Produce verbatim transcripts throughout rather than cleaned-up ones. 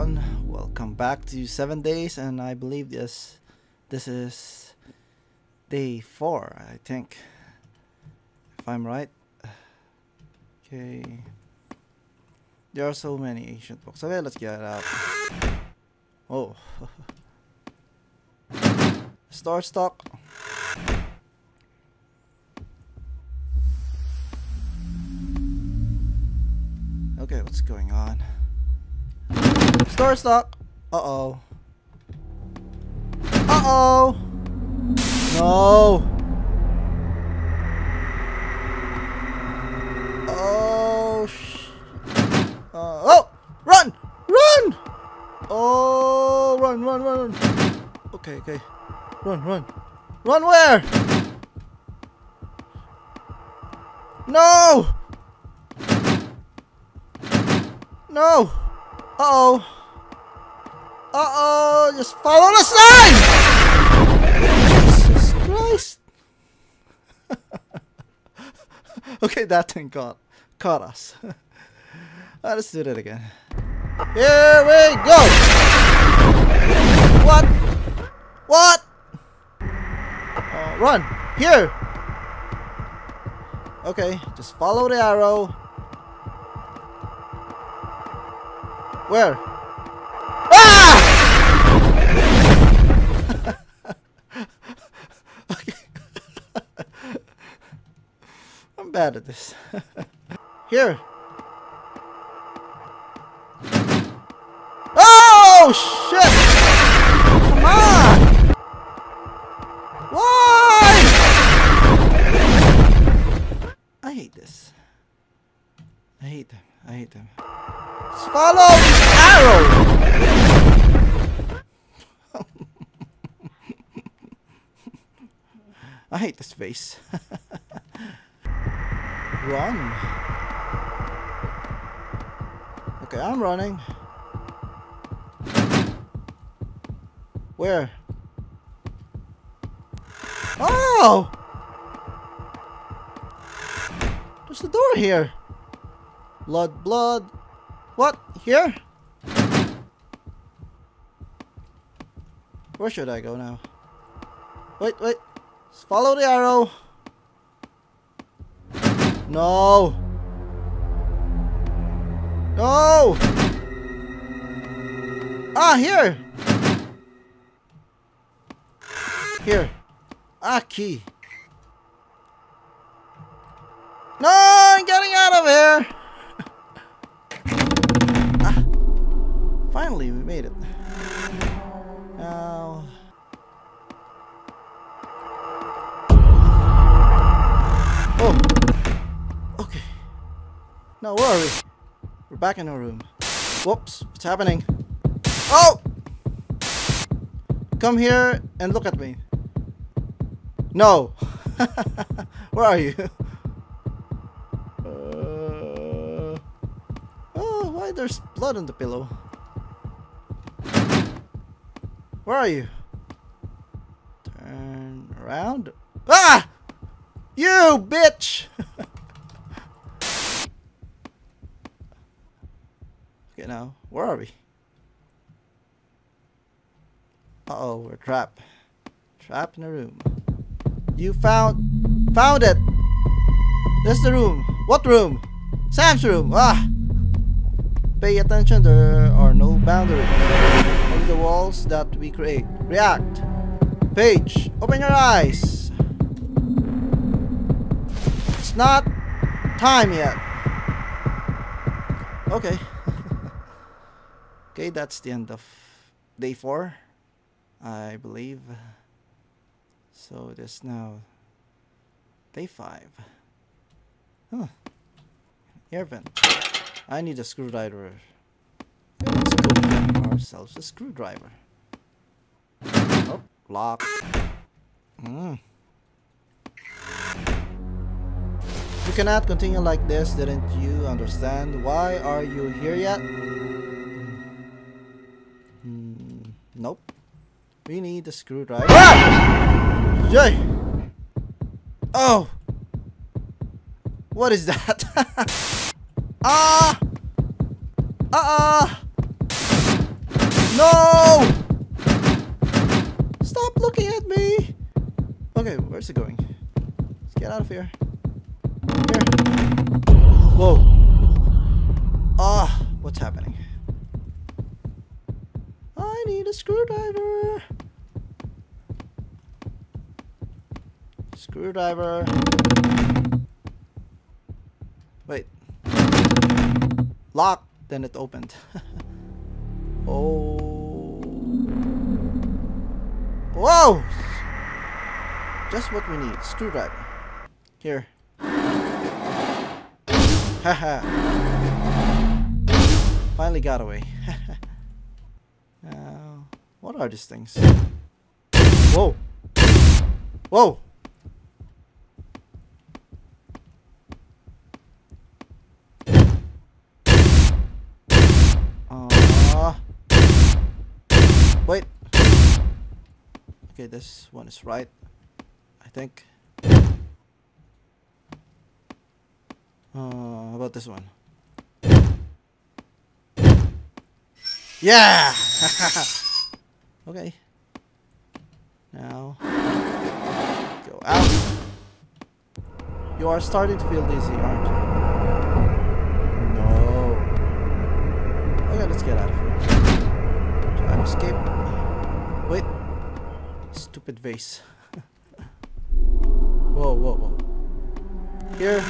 everyone, welcome back to seven days, and I believe this this is day four, I think, if I'm right. Okay, there are so many ancient books. Okay, let's get out. Oh. Star stock. Okay, what's going on? Star stock. Uh-oh. Uh-oh. No. Oh. Sh uh, oh, run. Run. Oh, run, run, run, run. Okay, okay. Run, run. Run where? No. No. Uh-oh. Uh-oh. Just follow the slime! Jesus Christ. Okay, that thing got, caught us. Right, let's do that again. Here we go! What? What? Uh, run! Here! Okay, just follow the arrow. Where? Ah! Okay. I'm bad at this. Here. Oh shit! Come on! Why? I hate this. I hate them. I hate them. Follow this arrow! I hate this face. Run. Okay, I'm running. Where? Oh! There's the door here. Blood, blood. What? Here? Where should I go now? Wait, wait. Just follow the arrow. No. No. Ah, here. Here. Ah, key. No, I'm getting out of here. Finally, we made it. Now, oh, okay. Now where are we? We're back in our room. Whoops! What's happening? Oh! Come here and look at me. No. Where are you? Uh, oh, why there's blood on the pillow? Where are you? Turn around. Ah! You bitch! Okay, now, where are we? Uh-oh, we're trapped. Trapped in a room. You found... Found it! There's the room. What room? Sam's room! Ah! Pay attention, there are no boundaries. The walls that we create. React. Paige, open your eyes. It's not time yet. Okay. Okay, that's the end of day four, I believe. So it is now day five. Huh. Air vent. I need a screwdriver. Ourselves a screwdriver. Oh, lock. Mm. You cannot continue like this, didn't you understand? Why are you here yet? Mm, nope. We need a screwdriver. Ah! Jay! Oh! What is that? Ah! Ah! Uh-uh. No! Stop looking at me! Okay, where's it going? Let's get out of here. Here. Whoa. Ah, what's happening? I need a screwdriver. Screwdriver. Wait. Lock. Then it opened. Oh. Whoa! Just what we need. Screwdriver. Here. Haha. Finally got away. Now, what are these things? Whoa! Whoa! Wait. Okay, this one is right, I think. Uh, about this one? Yeah! Okay. Now, go out. You are starting to feel dizzy, aren't you? No. Okay, let's get out of here. Try to escape. Wait. Stupid vase. Whoa, whoa, whoa. Here.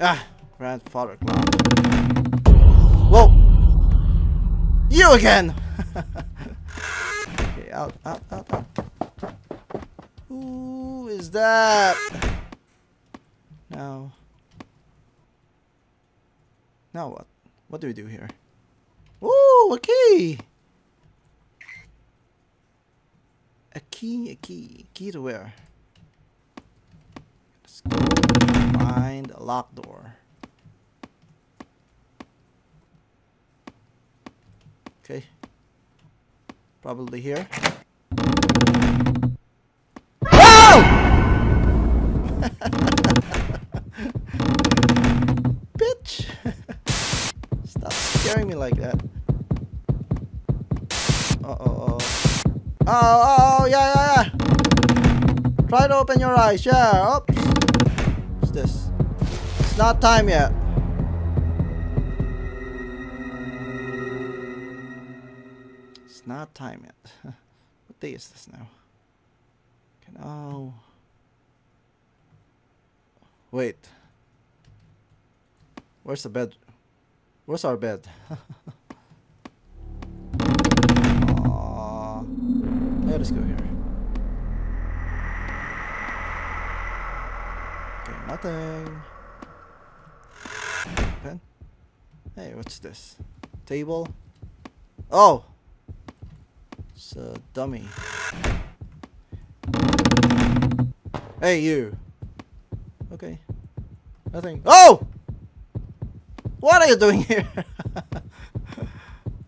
Ah, grandfather clock. Whoa. You again. Okay, out, out, out, out. Who is that? Now. Now what? What do we do here? Ooh, okay. A key, a key, key to where? Let's go find a locked door. Okay. Probably here. Oh! Bitch! Stop scaring me like that. Uh oh. Oh, oh, oh, yeah, yeah, yeah. Try to open your eyes, yeah. Oops. What's this? It's not time yet. It's not time yet. What day is this now? Can oh. Wait. Where's the bed? Where's our bed? Let us go here. Okay, nothing. Pen. Hey, what's this? Table. Oh, it's a dummy. Hey, you. Okay. Nothing. Oh, what are you doing here?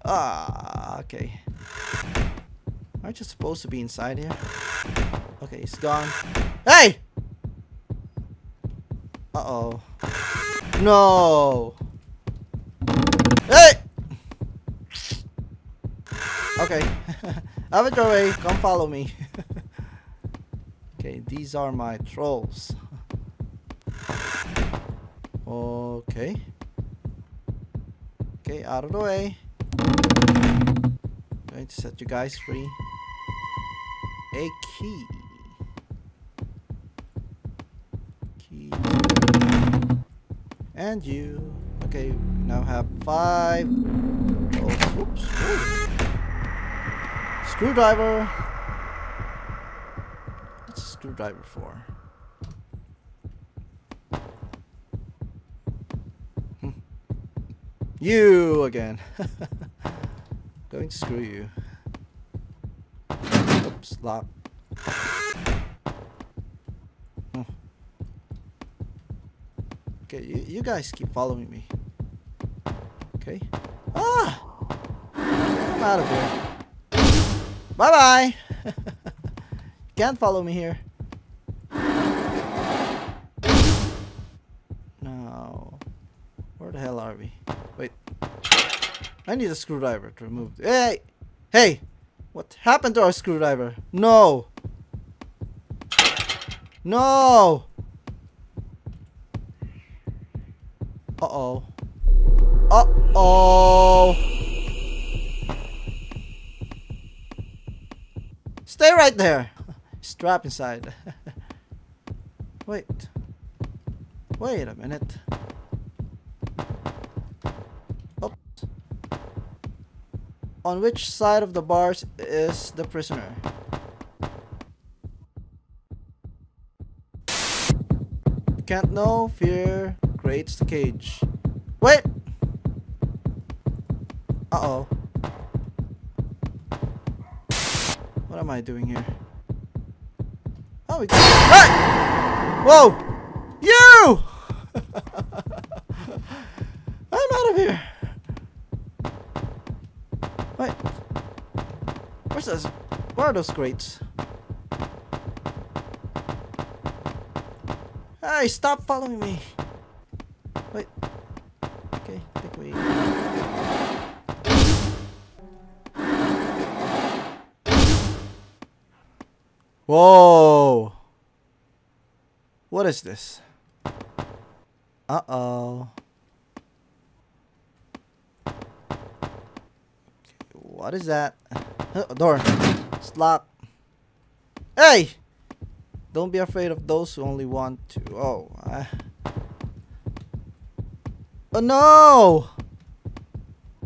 Ah, okay. Aren't you supposed to be inside here? Okay, it's gone. Hey! Uh-oh. No! Hey! Okay. Have it your way. Come follow me. Okay, these are my trolls. Okay. Okay, out of the way. I'm going to set you guys free. A key. Key. And you. Okay, we now have five. Oh, oops. Ooh. Screwdriver. What's a screwdriver for? Hm. You again. Going to screw you. Oops, lock. Oh. Okay, you, you guys keep following me. Okay. Ah! I'm out of here. Bye-bye! You can't follow me here. No. Where the hell are we? Wait. I need a screwdriver to remove this. Hey! Hey! What happened to our screwdriver? No! No! Uh-oh. Uh-oh! Stay right there! Strap inside. Wait. Wait a minute. Oops. On which side of the bars is the prisoner? Can't know. Fear creates the cage. Wait! Uh-oh. What am I doing here? Oh, we got- ah! Whoa! You! I'm out of here! Wait. Where's those? Where are those crates? Hey, stop following me! Wait. Okay, I think we... Whoa! What is this? Uh-oh. What is that? Uh, door. It's locked. Hey! Don't be afraid of those who only want to. Oh. I... Oh no!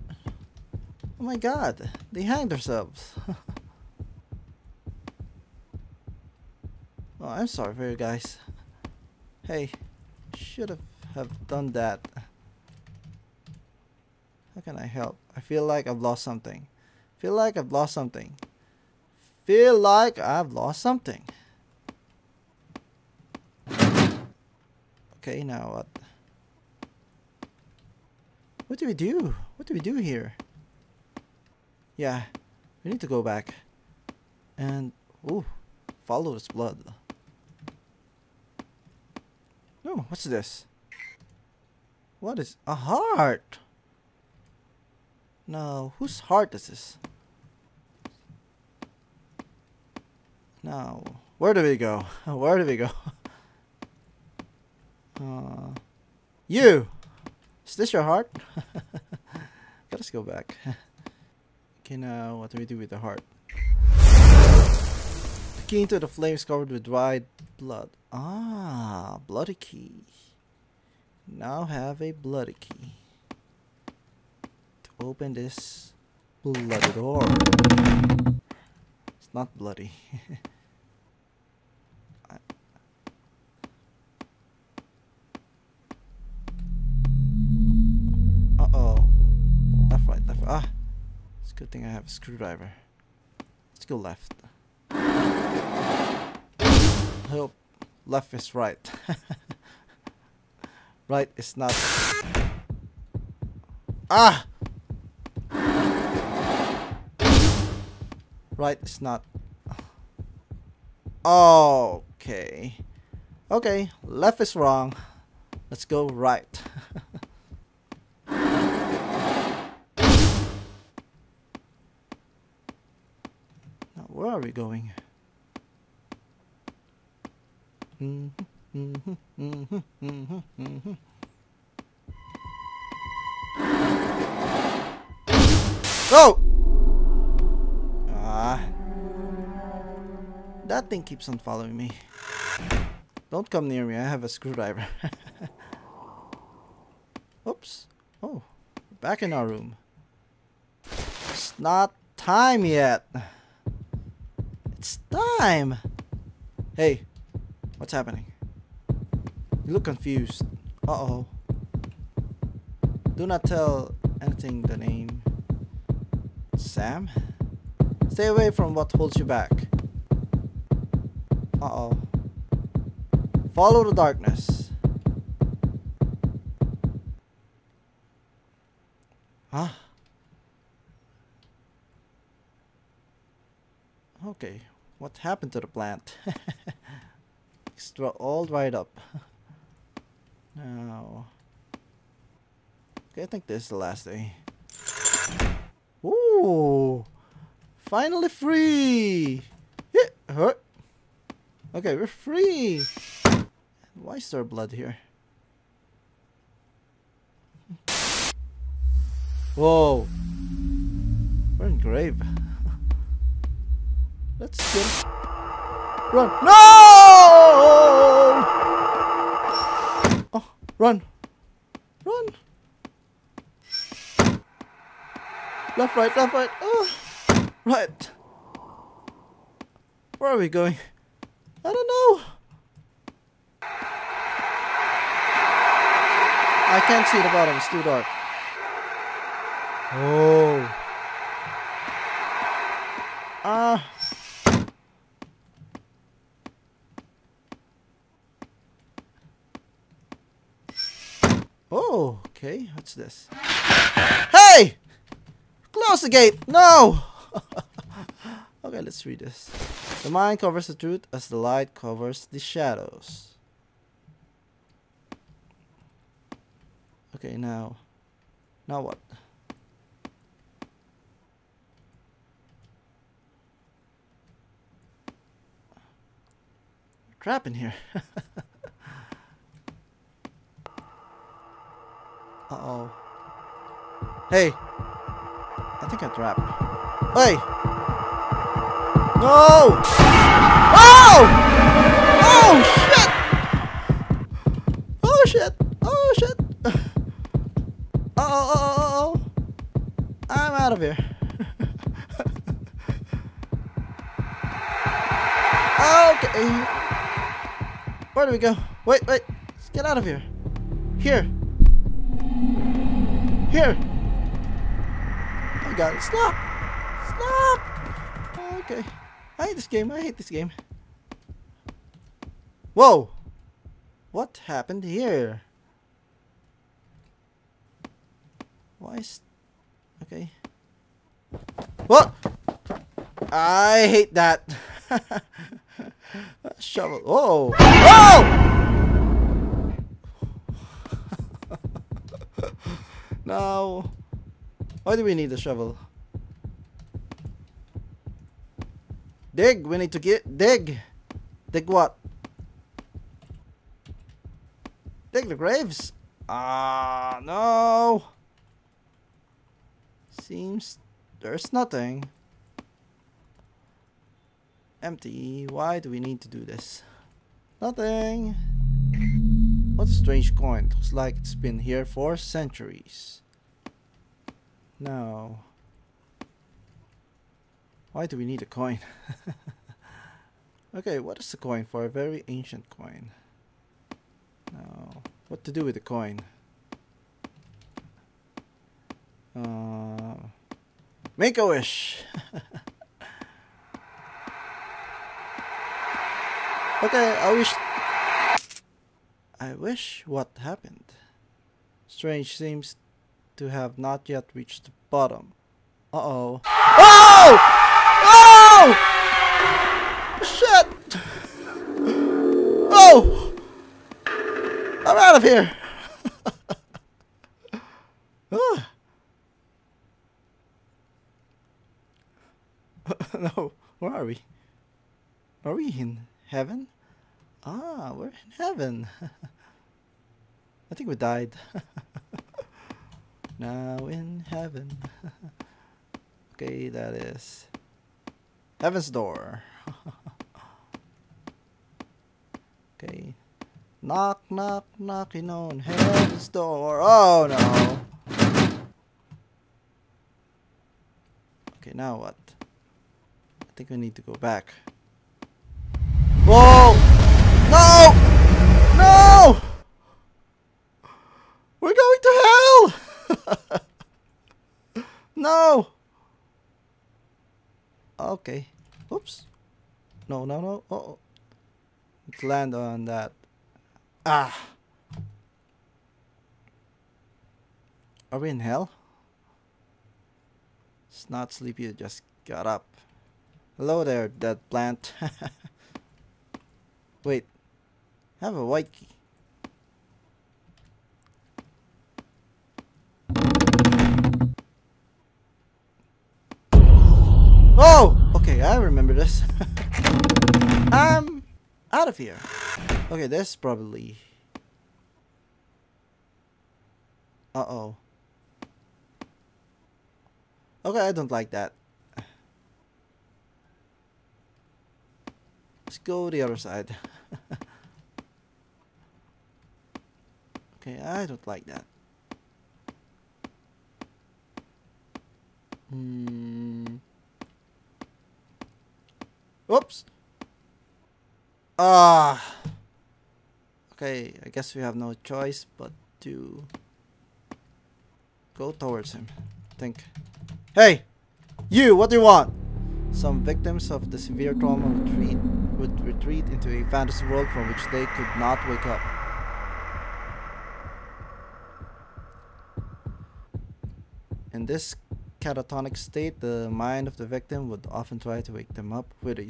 Oh my god. They hanged themselves. Oh, I'm sorry for you guys. Hey. Should have have done that. How can I help? I feel like I've lost something. Feel like I've lost something. Feel like I've lost something. Okay, now what? What do we do? What do we do here? Yeah, we need to go back. And, ooh, follow this blood. No, what's this? What is a heart? No, whose heart is this? Now, where do we go? Where do we go? Uh, you! Is this your heart? Let's go back. Okay, now what do we do with the heart? The key to the flames covered with dried blood. Ah, bloody key. Now have a bloody key. To open this bloody door. It's not bloody. Uh-oh. Left, right, left. Ah! It's a good thing I have a screwdriver. Let's go left. I hope left is right. Right is not. Ah! Right is not. Okay. Okay, left is wrong. Let's go right. Now, where are we going? Mm-hmm, mm-hmm, mm-hmm, mm-hmm, mm-hmm. Oh! Ah. That thing keeps on following me. Don't come near me, I have a screwdriver. Oops. Oh, back in our room. It's not time yet. It's time! Hey. What's happening? You look confused. Uh-oh. Do not tell anything the name. Sam? Stay away from what holds you back. Uh-oh. Follow the darkness. Huh? Okay. What happened to the plant? It's all dried up. Now, okay, I think this is the last day. Oh, finally free. Yeah. Okay, we're free. Why is there blood here? Whoa. We're in grave. Let's kill. Run. No! Oh, run. Run. Left, right, left, right. Oh, right. Where are we going? I don't know. I can't see the bottom. It's too dark. Oh. Ah. Oh, okay. What's this? Hey! Close the gate! No! Okay, let's read this. The mind covers the truth as the light covers the shadows. Okay, now. Now what? We're trapped in here. Uh-oh. Hey! I think I trapped. Hey! No! Oh! Oh shit! Oh shit! Oh shit! Uh-oh, uh-oh, uh-oh! I'm out of here. Okay. Where do we go? Wait, wait. Let's get out of here. Here. Here! I got it. Stop! Stop! Okay. I hate this game. I hate this game. Whoa! What happened here? Why is... Okay. What? I hate that. Shovel. Whoa! Whoa! No. Why do we need a shovel? Dig. We need to get dig. Dig what? Dig the graves. Ah, no. Seems there's nothing. Empty. Why do we need to do this? Nothing. What a strange coin. Looks like it's been here for centuries. No. Why do we need a coin? Okay, what is the coin for? A very ancient coin. No. What to do with the coin? Uh, make a wish! Okay, I wish... I wish what happened. Strange seems to have not yet reached the bottom. Uh-oh. Oh! Oh! Shit! Oh! I'm out of here! Ah. No, where are we? Are we in heaven? Ah, we're in heaven. I think we died. Now in heaven. Okay, that is heaven's door. Okay. Knock, knock, knocking on heaven's door. Oh no. Okay, now what? I think we need to go back. Whoa! No! No! We're going to hell! No! Okay. Oops. No, no, no. Uh-oh. Let's land on that. Ah! Are we in hell? It's not sleepy, it just got up. Hello there, dead plant. Wait. Have a white key. Oh! Okay, I remember this. I'm out of here. Okay, this probably... Uh-oh. Okay, I don't like that. Let's go the other side. Okay, I don't like that. Hmm. Whoops. Ah. Okay, I guess we have no choice but to... go towards him, I think. Hey! You! What do you want? Some victims of the severe trauma retreat, would retreat into a fantasy world from which they could not wake up. In this catatonic state, the mind of the victim would often try to wake them up with, a,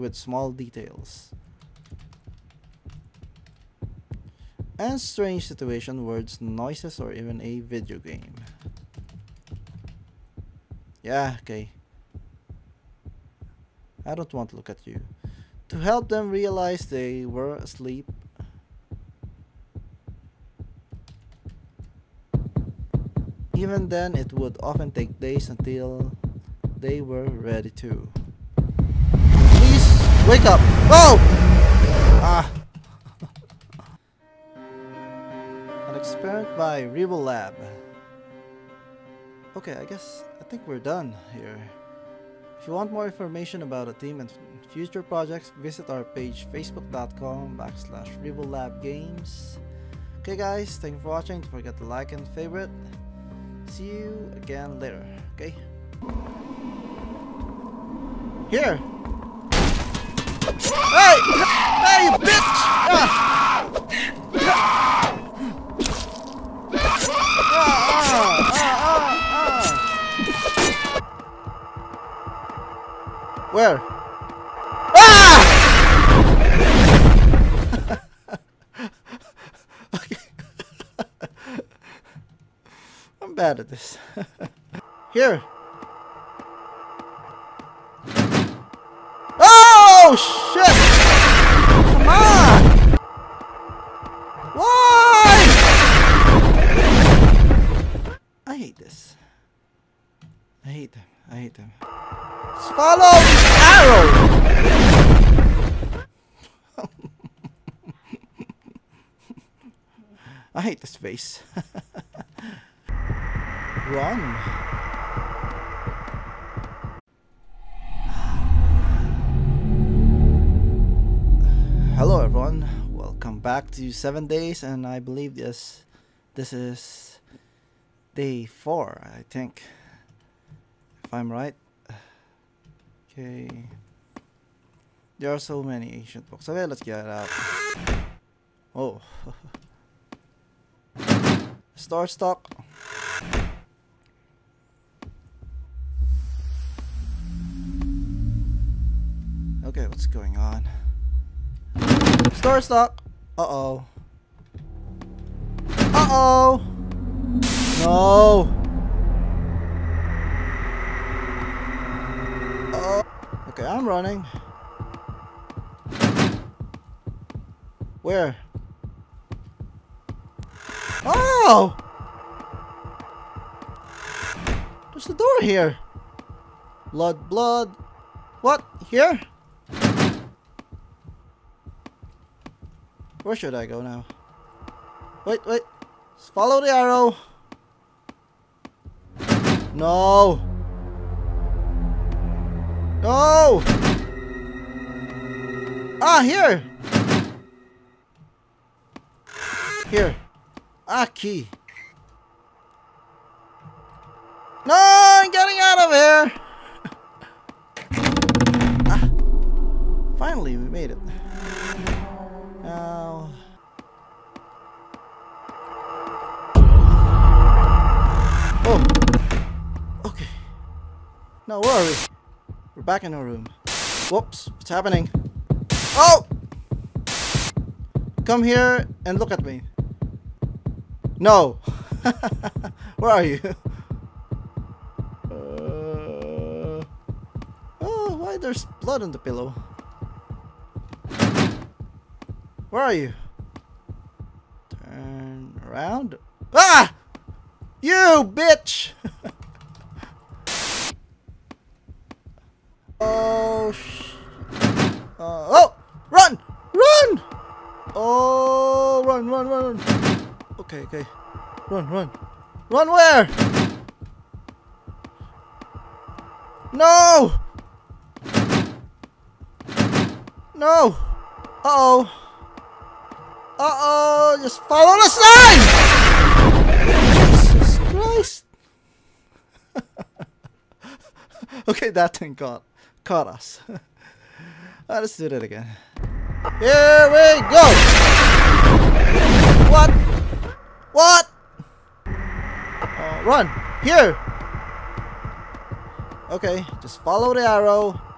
with small details. And strange situation, words, noises, or even a video game. Yeah, okay. I don't want to look at you. To help them realize they were asleep. Even then, it would often take days until they were ready to. Please, wake up! Oh! Ah! Experiment by Revolab. Okay, I guess I think we're done here. If you want more information about the team and future projects, visit our page facebook dot com backslash Revolab Games. Okay guys, thank you for watching. Don't forget to like and favorite. See you again later. Okay. Here. Hey! Hey, you bitch! Ah! Where? Ah! Okay. I'm bad at this. Here. Oh shit! Come on! Why? I hate this. I hate them. I hate them. Let's follow this arrow! I hate this face. Run! Hello everyone, welcome back to seven days, and I believe this, this is day four, I think, if I'm right. Okay, there are so many ancient books. Okay, let's get out. Oh, star stock. Okay, what's going on? Star stock. Uh oh. Uh oh. No. Okay, I'm running. Where? Oh! There's the door here. Blood, blood. What? Here? Where should I go now? Wait, wait. Just follow the arrow. No! No! Ah, here! Here. Ah, key. No, I'm getting out of here! Ah. Finally, we made it. Now... oh! Okay. No worry. We're back in our room. Whoops, what's happening? Oh! Come here and look at me. No! Where are you? Uh, there's blood on the pillow. Where are you? Turn around. Ah! You bitch! Oh sh... Uh, oh! Run! Run! Oh, run, run, run, run. Okay, okay. Run, run. Run where? No! No! Uh-oh. Uh-oh, just follow the sign! Jesus Christ! Okay, that thing caught, caught us. All right, let's do that again. Here we go! What? What? Uh, run! Here! Okay, just follow the arrow.